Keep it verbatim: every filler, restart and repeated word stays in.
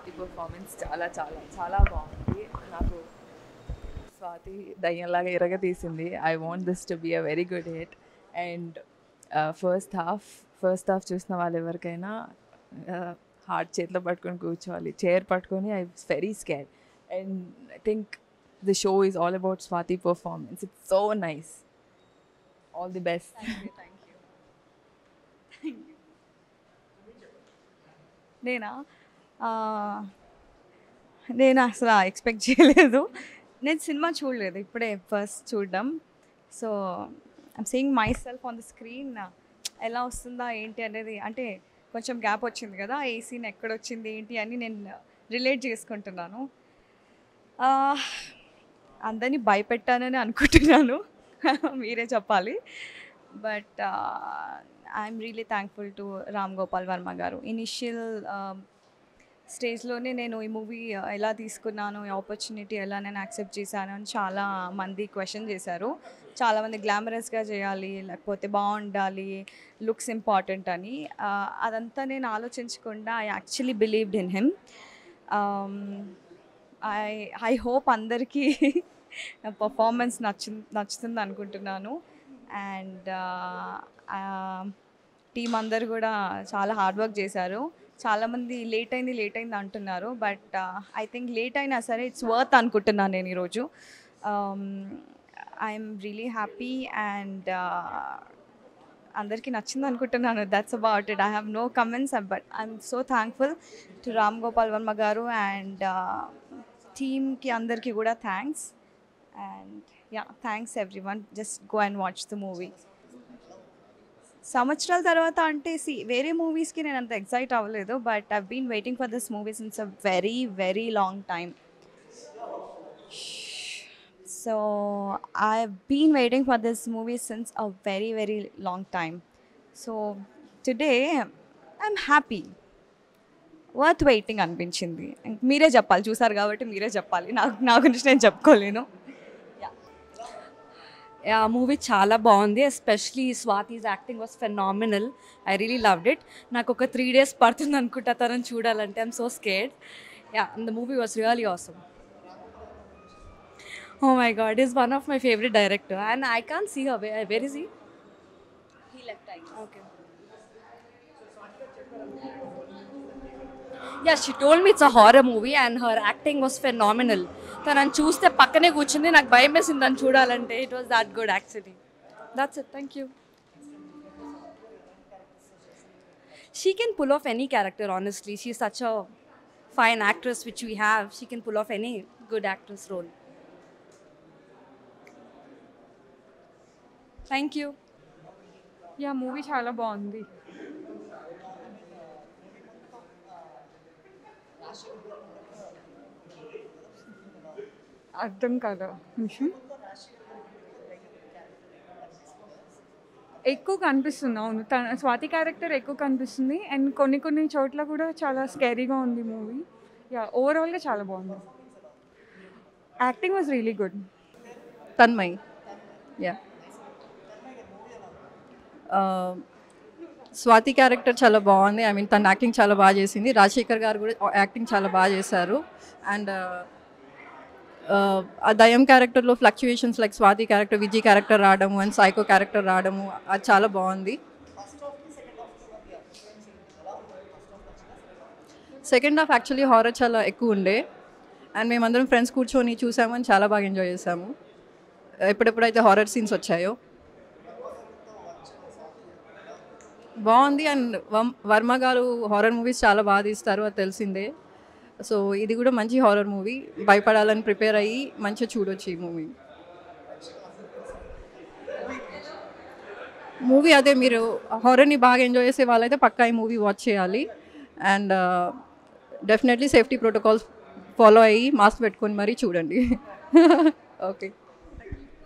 Swathi performance చాలా చాలా చాలా బాగుంది. నాకు స్వాతి దయ్యంలాగా ఇరగదీసింది. I want this to be a very good hit. And first half first half చూసిన వాళ్ళు ఎవరికైనా హార్ట్ చేతిలో పట్టుకొని కూర్చోవాలి, చైర్ పట్టుకొని. I was very scared and I think the show is all about Swati performance. It's so nice. All the best. Thank you. Thank you. Thank you. Nena uh nena asla expect cheyaledu. Nen cinema chudaledu, ippade first chudam. So I'm seeing myself on the screen. Ela ostunda enti anedi ante koncham gap ochindi kada, ee scene ekkada ochindi enti ani nen relate chestuntunanu. Ah అందరినీ భయపెట్టానని అనుకుంటున్నాను, మీరే చెప్పాలి. But I'm really thankful to Ram Gopal Varma garu. Initial స్టేజ్లోనే నేను ఈ movie ఎలా తీసుకున్నాను, ఈ ఆపర్చునిటీ ఎలా నేను యాక్సెప్ట్ చేశాను అని చాలా మంది క్వశ్చన్ చేశారు. చాలామంది గ్లామరస్గా చేయాలి, లేకపోతే బాగుండాలి, లుక్స్ ఇంపార్టెంట్ అని. అదంతా నేను ఆలోచించకుండా I actually believed in him. I I hope అందరికీ నా పర్ఫార్మెన్స్ నచ్చు నచ్చుతుంది అనుకుంటున్నాను. అండ్ టీం అందరు కూడా చాలా హార్డ్ వర్క్ చేశారు. చాలామంది లేట్ అయింది లేట్ అయింది అంటున్నారు, బట్ ఐ థింక్ లేట్ అయినా సరే ఇట్స్ వర్త్ అనుకుంటున్నాను నేను ఈరోజు. ఐఎమ్ రియలీ హ్యాపీ అండ్ అందరికీ నచ్చింది అనుకుంటున్నాను. That's about it. I have no comments, but I'm so thankful to Ram Gopal Varma garu and టీమ్కి అందరికీ కూడా thanks. And yeah thanks everyone. Just go and watch the movie. సంవత్సరాల తర్వాత అంటే సి వేరే మూవీస్కి నేను అంత ఎక్సైట్ అవ్వలేదు, but I been waiting for this movie since a very very long time. So I've been waiting for this movie since a very very long time. So today I'm happy. Worth waiting అనిపించింది. మీరే చెప్పాలి, చూసారు కాబట్టి మీరే చెప్పాలి, నాకు నా గురించి నేను చెప్పుకోలేను. ఆ మూవీ చాలా బాగుంది. Especially Swathi's acting was phenomenal. I really loved it. నాకు ఒక త్రీ డేస్ పడుతుంది అనుకుంటా తనని చూడాలంటే. I'm so scared. Yeah the movie was really awesome. Oh my God, he's one of my favorite director, and I can't see her. Where, where is he? He left, I guess. Okay. Yeah, she told me it's a horror movie, and her acting was phenomenal. Tanan chuste pakkane kuchindi nak bayam esindi tan chudalante. It was that good actually. That's it. Thank you. She can pull off any character. Honestly, she's such a fine actress, which we have. She can pull off any good actress role. Thank you. Yeah, movie chala bondi. Ardham kada. Mhm. Ekku kanipistunda avunu. Swati character ekku kanipistundi and konni konni chotla kuda chala scary ga undi movie. Yeah, overall ga chala bondi. Acting was really good. Tanmay. Yeah. Swathi character చాలా బాగుంది. I mean తన acting చాలా బాగా చేసింది. రాజశేఖర్ గారు కూడా acting చాలా బాగా చేశారు. అండ్ ఆ దయం క్యారెక్టర్లో fluctuations like Swathi character, Vijay character రావడము అండ్ సైకో క్యారెక్టర్ రావడము అది చాలా బాగుంది. సెకండ్ హాఫ్ యాక్చువల్లీ హారర్ చాలా ఎక్కువ ఉండే అండ్ మేమందరం ఫ్రెండ్స్ కూర్చొని చూసాము అండ్ చాలా బాగా ఎంజాయ్ చేసాము. ఎప్పుడెప్పుడైతే హారర్ సీన్స్ వచ్చాయో బాగుంది. అండ్ వర్మ గారు హారర్ మూవీస్ చాలా బాగా తీస్తారు, అది తెలిసిందే. సో ఇది కూడా మంచి హారర్ మూవీ. భయపడాలని ప్రిపేర్ అయ్యి మంచిగా చూడొచ్చు ఈ మూవీ. మూవీ అదే మీరు హారర్ని బాగా ఎంజాయ్ చేసే వాళ్ళైతే పక్కా ఈ మూవీ వాచ్ చేయాలి. And definitely safety protocols follow అయ్యి మాస్క్ పెట్టుకొని మరీ చూడండి. ఓకే.